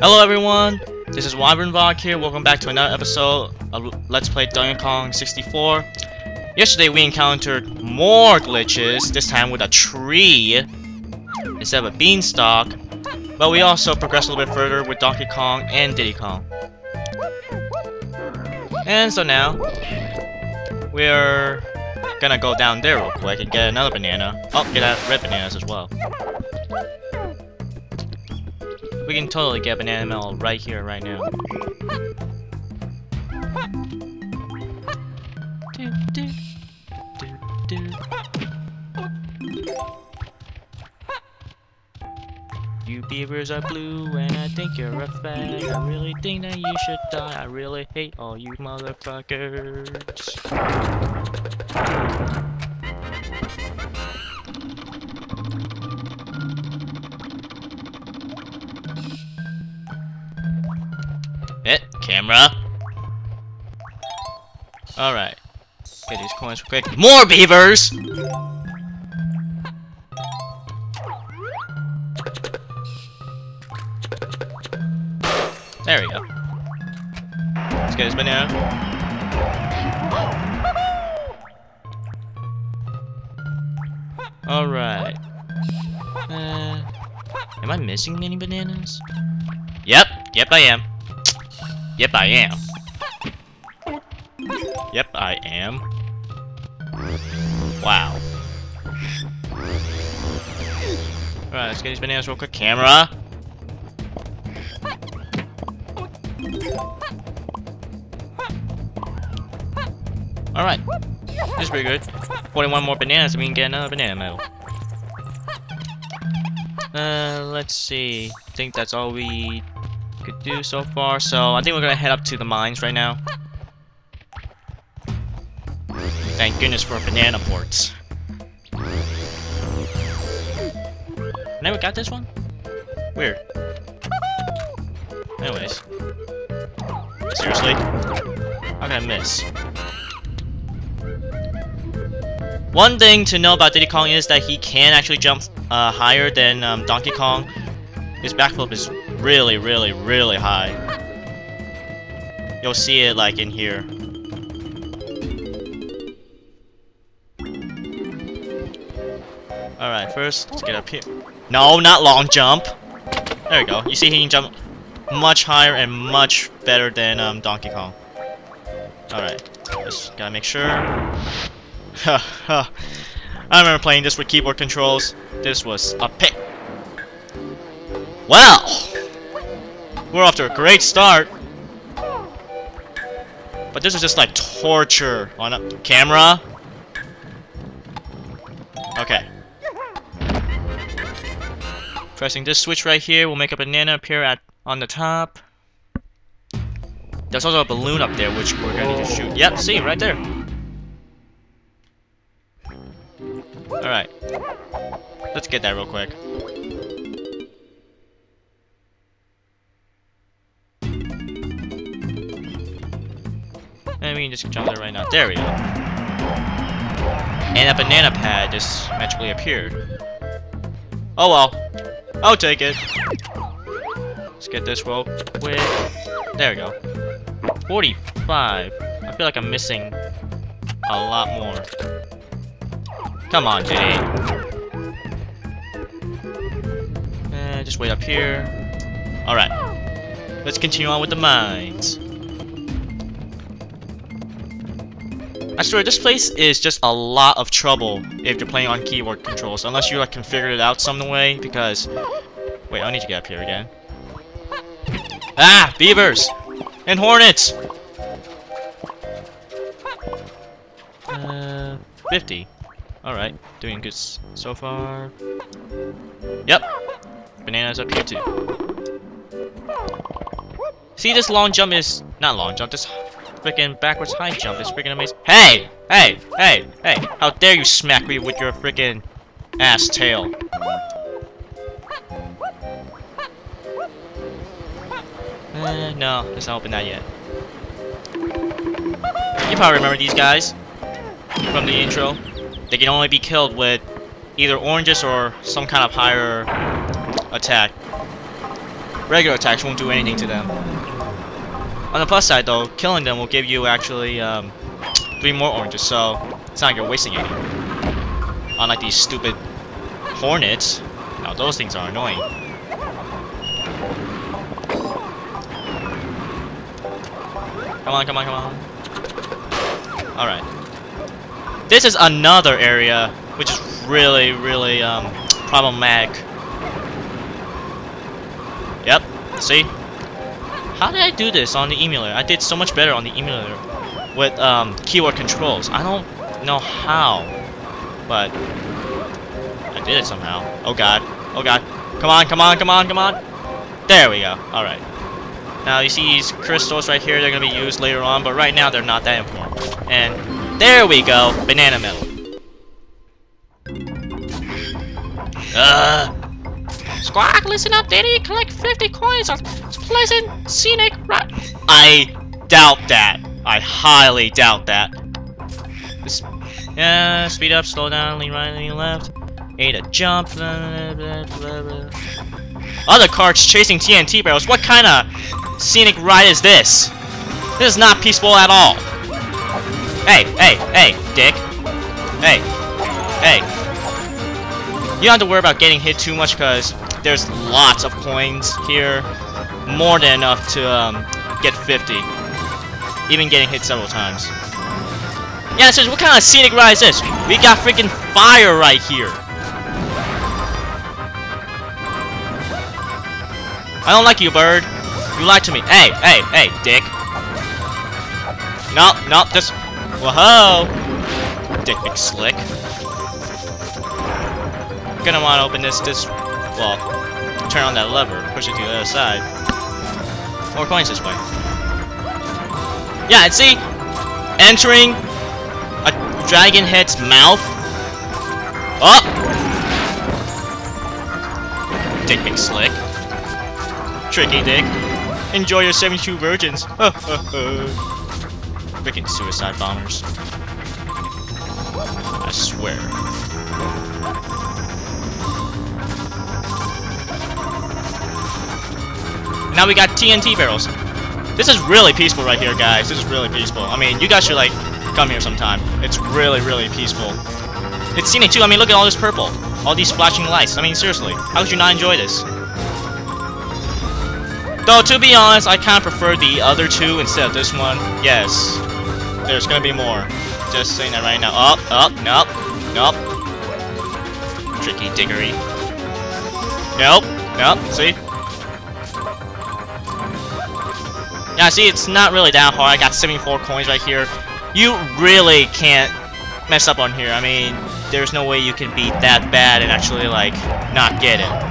Hello everyone, this is WyvernVog here. Welcome back to another episode of Let's Play Donkey Kong 64. Yesterday we encountered more glitches, this time with a tree instead of a beanstalk. But we also progressed a little bit further with Donkey Kong and Diddy Kong. And so now, we're gonna go down there real quick and get another banana. Oh, get out red bananas as well. We can totally get banana meal right here, right now. You beavers are blue and I think you're a fag. I really think that you should die. I really hate all you motherfuckers. Camera. Alright. Get these coins real quick. More beavers! There we go. Let's get this banana. Alright. Am I missing many bananas? Yep. Yep, I am. Yep, I am. Yep, I am. Wow. Alright, let's get these bananas real quick. Camera! Alright. This is pretty good. 41 more bananas and we can get another banana medal. Let's see. I think that's all we could do so far, so I think we're gonna head up to the mines right now. Thank goodness for banana ports. Never got this one? Weird. Anyways. Seriously? How can I miss? One thing to know about Diddy Kong is that he can actually jump higher than Donkey Kong. His backflip is really, really, really high. You'll see it like in here. Alright, first, let's get up here. No, not long jump! There we go. You see he can jump much higher and much better than Donkey Kong. Alright, just gotta make sure. I remember playing this with keyboard controls. This was a pick. Well, we're off to a great start, but this is just like torture on a camera. Okay. Pressing this switch right here will make a banana appear on the top. There's also a balloon up there which we're gonna need to shoot. Yep, see, right there. Alright. Let's get that real quick. And we can just jump there right now. There we go. And that banana pad just magically appeared. Oh well. I'll take it. Let's get this rope quick. There we go. 45. I feel like I'm missing a lot more. Come on, Diddy. Just wait up here. Alright. Let's continue on with the mines. I swear, this place is just a lot of trouble if you're playing on keyboard controls, unless you like can figure it out some way, because... Wait, I need to get up here again. Ah! Beavers! And hornets! 50. Alright, doing good so far. Yep. Bananas up here too. See, this long jump is... Not long jump, this... Freaking backwards high jump is freaking amazing. Hey! Hey! Hey! Hey! How dare you smack me with your freaking ass tail? No, let's not open that yet. You probably remember these guys from the intro. They can only be killed with either oranges or some kind of higher attack. regular attacks won't do anything to them. On the plus side though, killing them will give you actually 3 more oranges, so it's not like you're wasting any. Unlike these stupid hornets. Now those things are annoying. Come on, come on, come on. Alright. This is another area which is really, really problematic. Yep, see? How did I do this on the emulator? I did so much better on the emulator with keyboard controls. I don't know how, but I did it somehow. Oh god, oh god. Come on, come on, come on, come on. There we go, alright. Now you see these crystals right here, they're gonna be used later on, but right now they're not that important. And there we go, banana metal. Squawk, listen up, Diddy. Collect 50 coins of pleasant, scenic ride. I doubt that. I highly doubt that. This, yeah, speed up, slow down, lean right, lean left. A to jump. Blah, blah, blah, blah. Other carts chasing TNT barrels. What kind of scenic ride is this? This is not peaceful at all. Hey, hey, hey, dick. Hey, hey. You don't have to worry about getting hit too much because there's lots of coins here, more than enough to get 50, even getting hit several times. Yeah, so what kind of scenic ride is this? We got freaking fire right here. I don't like you, bird. You lied to me. Hey, hey, hey, dick. No, no, just... Whoa-ho! Dick McSlick. Gonna want to open this, well, turn on that lever, push it to the other side. More coins this way. Yeah, and see, entering a dragon head's mouth. Oh! Dick McSlick. Tricky dick. Enjoy your 72 virgins. Freaking suicide bombers. I swear. Now we got TNT barrels. This is really peaceful right here, guys. This is really peaceful. I mean, you guys should, like, come here sometime. It's really, really peaceful. It's scenic, too. I mean, look at all this purple. All these flashing lights. I mean, seriously. How could you not enjoy this? Though, to be honest, I kind of prefer the other two instead of this one. Yes. There's gonna be more. Just saying that right now. Up, up, nope, nope. Tricky diggery. Nope, nope, see? Yeah, see, it's not really that hard. I got 74 coins right here. You really can't mess up on here. I mean, there's no way you can be that bad and actually, like, not get it.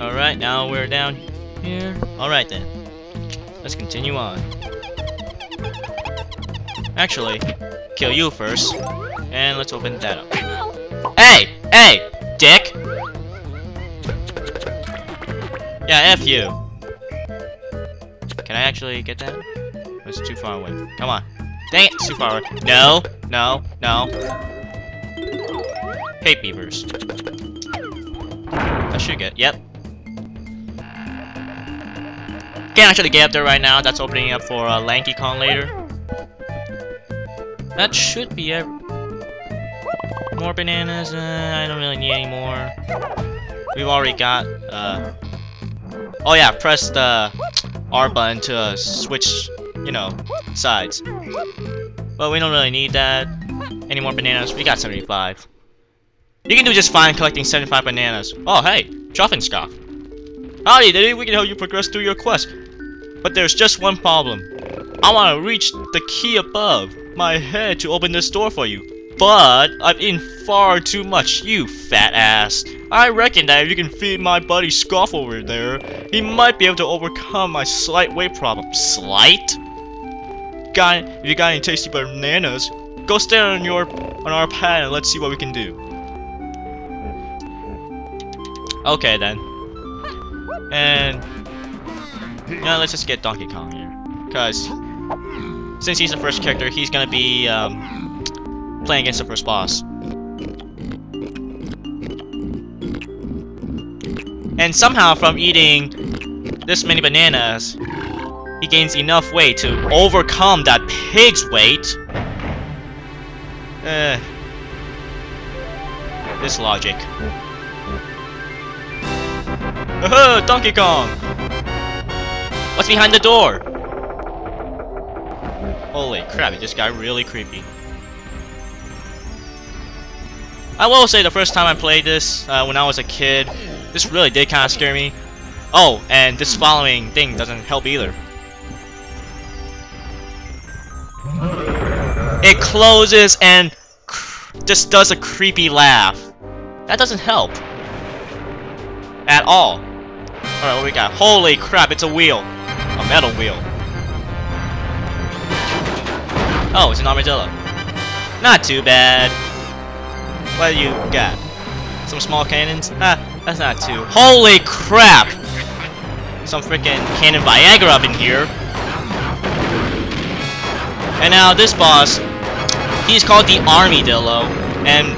Alright, now we're down here. Alright then. Let's continue on. Actually, kill you first. And let's open that up. Hey! Hey! Dick! Yeah, F you. Can I actually get that? It's too far away. Come on. Dang it, it's too far away. No, no, no. Hate beavers. I should get, yep. Can't actually get up there right now. That's opening up for Lanky Kong later. That should be every... More bananas. I don't really need any more. We've already got, Oh yeah, press the R button to switch, you know, sides. But we don't really need that. Any more bananas? We got 75. You can do just fine collecting 75 bananas. Oh hey, Schaffenskopf. Howdy, Diddy, we can help you progress through your quest. But there's just one problem. I want to reach the key above my head to open this door for you. But I've eaten far too much, you fat ass. I reckon that if you can feed my buddy Scoff over there, he might be able to overcome my slight weight problem. Slight? If you got any tasty bananas, go stand on our pad and let's see what we can do. Okay then. And you know, let's just get Donkey Kong here, cause since he's the first character, he's gonna be playing against the first boss. And somehow from eating this many bananas, he gains enough weight to overcome that pig's weight. This logic. Oh, Donkey Kong! What's behind the door? Holy crap, it just got really creepy. I will say the first time I played this, when I was a kid, this really did kind of scare me. Oh, and this following thing doesn't help either. It closes and just does a creepy laugh. That doesn't help. At all. Alright, what we got? Holy crap, it's a wheel. A metal wheel. Oh, it's an armadillo. Not too bad. What do you got? Some small cannons? Ah, that's not too... Holy crap! Some freaking cannon Viagra up in here. And now this boss, he's called the Armydillo, and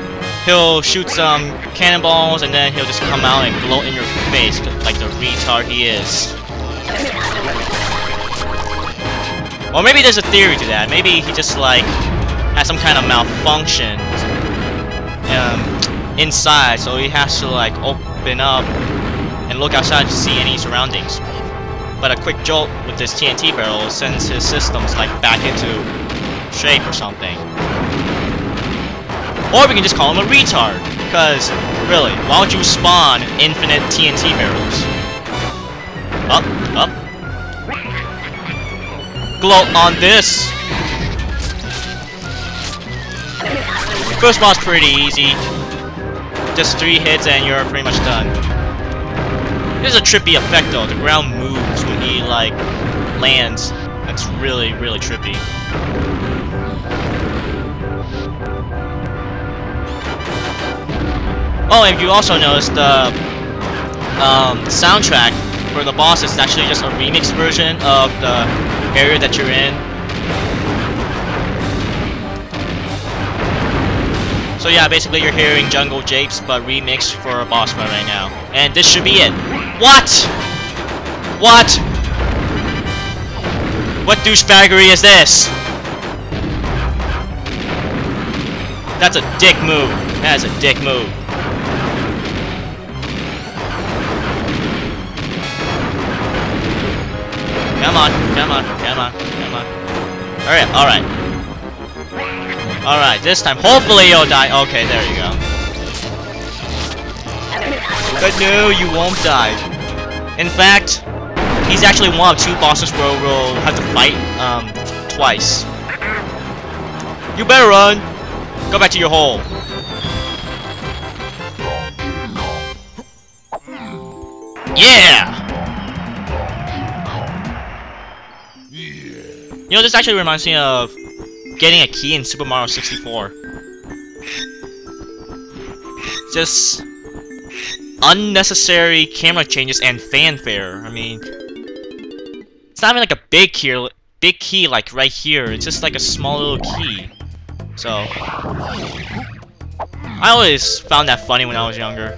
he'll shoot some cannonballs and then he'll just come out and blow in your face like the retard he is. Or maybe there's a theory to that. Maybe he just like has some kind of malfunction inside, so he has to like open up and look outside to see any surroundings. But a quick jolt with this TNT barrel sends his systems like back into shape or something. Or we can just call him a retard, because really, why would you spawn infinite TNT barrels? Up, up. Gloat on this! First boss pretty easy. Just 3 hits and you're pretty much done. There's a trippy effect though, the ground moves when he like lands. That's really, really trippy. Oh, and you also noticed the soundtrack for the boss is actually just a remix version of the area that you're in. So yeah, basically you're hearing Jungle Japes but remixed for a boss fight right now. And this should be it. What? What? What douchebaggery is this? That's a dick move. That is a dick move. Come on, come on, come on, come on. Alright, alright. Alright, this time hopefully you'll die. Okay, there you go. But no, you won't die. In fact, he's actually one of 2 bosses where we'll have to fight twice. You better run! Go back to your hole. Yeah! You know, this actually reminds me of getting a key in Super Mario 64. Just unnecessary camera changes and fanfare. I mean, it's not even like a big key like right here. It's just like a small little key. So I always found that funny when I was younger.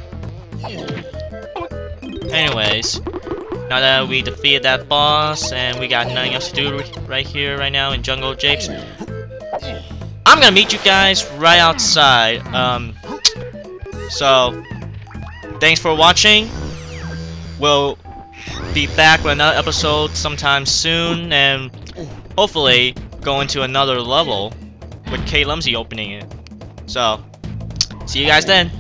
Anyways, now that we defeated that boss and we got nothing else to do right here, right now in Jungle Japes, I'm gonna meet you guys right outside. So thanks for watching. We'll be back with another episode sometime soon, and hopefully go into another level with Kay Lumsy opening it. So see you guys then.